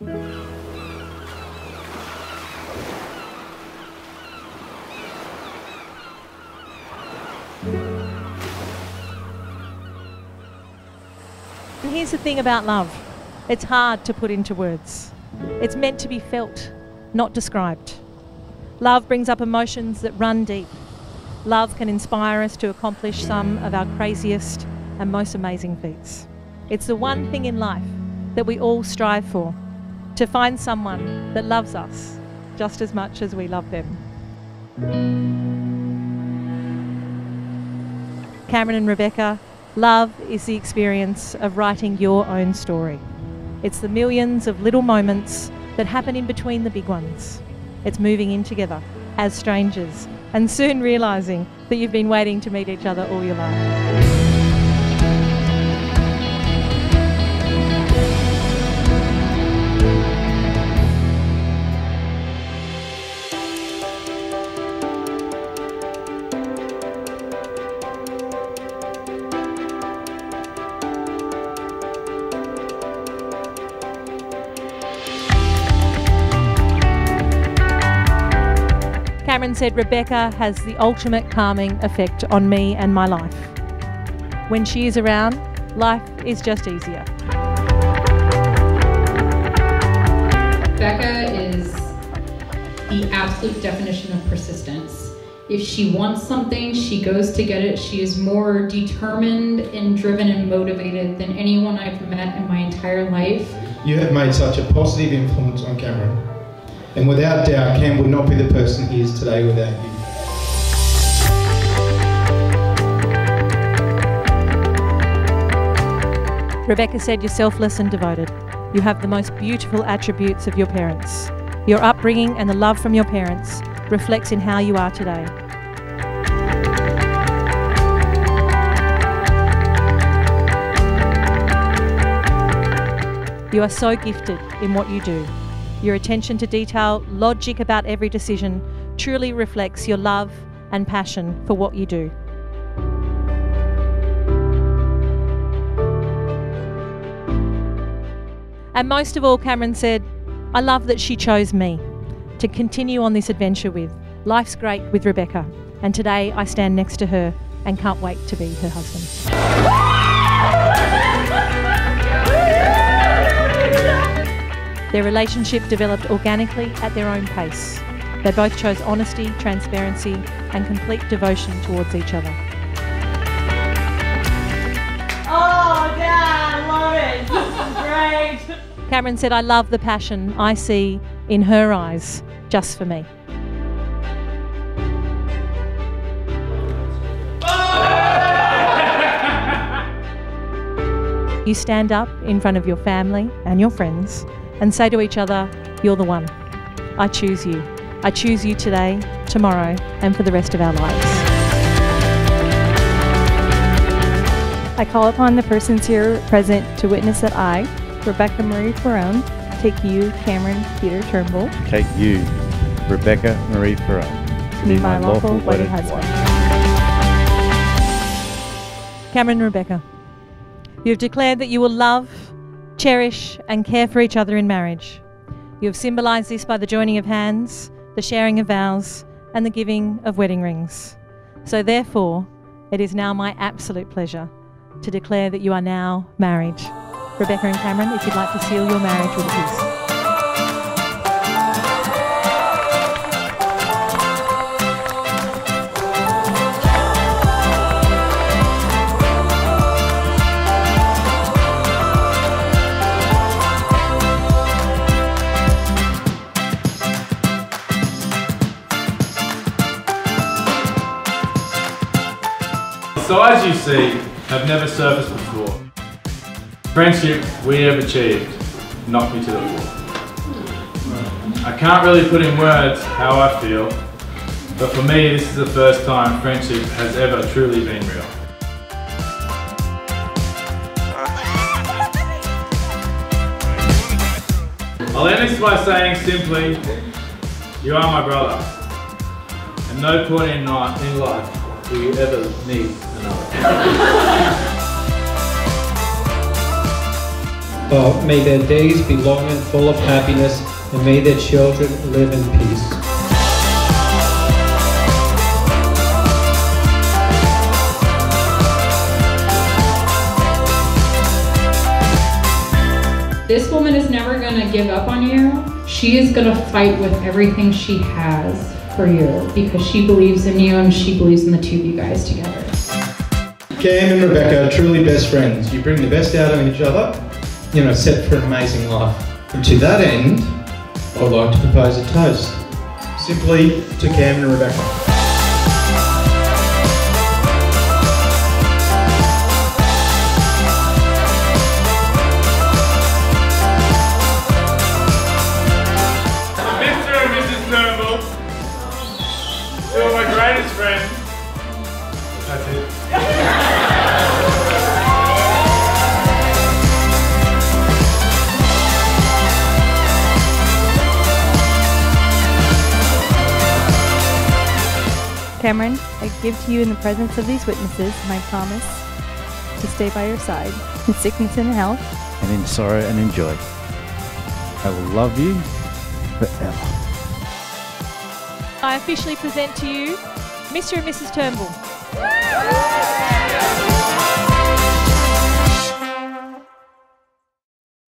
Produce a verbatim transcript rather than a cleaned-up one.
And here's the thing about love. It's hard to put into words. It's meant to be felt, not described. Love brings up emotions that run deep. Love can inspire us to accomplish some of our craziest and most amazing feats. It's the one thing in life that we all strive for, to find someone that loves us just as much as we love them. Cameron and Rebecca, love is the experience of writing your own story. It's the millions of little moments that happen in between the big ones. It's moving in together as strangers and soon realising that you've been waiting to meet each other all your life. Cameron said Rebecca has the ultimate calming effect on me and my life. When she is around, life is just easier. Rebecca is the absolute definition of persistence. If she wants something, she goes to get it. She is more determined and driven and motivated than anyone I've met in my entire life. You have made such a positive influence on Cameron. And without doubt, Cam would not be the person he is today without you. Rebecca said you're selfless and devoted. You have the most beautiful attributes of your parents. Your upbringing and the love from your parents reflects in how you are today. You are so gifted in what you do. Your attention to detail, logic about every decision, truly reflects your love and passion for what you do. And most of all, Cameron said, I love that she chose me to continue on this adventure with. Life's great with Rebecca, and today I stand next to her and can't wait to be her husband. Their relationship developed organically at their own pace. They both chose honesty, transparency, and complete devotion towards each other. Oh, Dad, I love it. This is great. Cameron said, I love the passion I see in her eyes just for me. Oh! You stand up in front of your family and your friends and say to each other, you're the one. I choose you. I choose you today, tomorrow, and for the rest of our lives. I call upon the persons here present to witness that I, Rebecca Marie Perron, take you, Cameron Peter Turnbull. Take you, Rebecca Marie Perron, to be my, my lawful wedded husband. Wife. Cameron and Rebecca, you've declared that you will love, cherish and care for each other in marriage. You have symbolised this by the joining of hands, the sharing of vows, and the giving of wedding rings. So therefore, it is now my absolute pleasure to declare that you are now married. Rebecca and Cameron, if you'd like to seal your marriage with a kiss. The sights you see have never surfaced before. Friendships we have achieved knock me to the wall. I can't really put in words how I feel, but for me this is the first time friendship has ever truly been real. I'll end this by saying simply, you are my brother. At no point in life do you ever need another? Uh, may their days be long and full of happiness, and may their children live in peace. This woman is never going to give up on you. She is going to fight with everything she has for you because she believes in you and she believes in the two of you guys together. Cam and Rebecca are truly best friends. You bring the best out of each other, you know, set for an amazing life. And to that end, I would like to propose a toast, simply to Cam and Rebecca. Two of my greatest friends. That's it. Cameron, I give to you in the presence of these witnesses my promise to stay by your side in sickness and health, and in sorrow and in joy. I will love you forever. I officially present to you Mister and Missus Turnbull.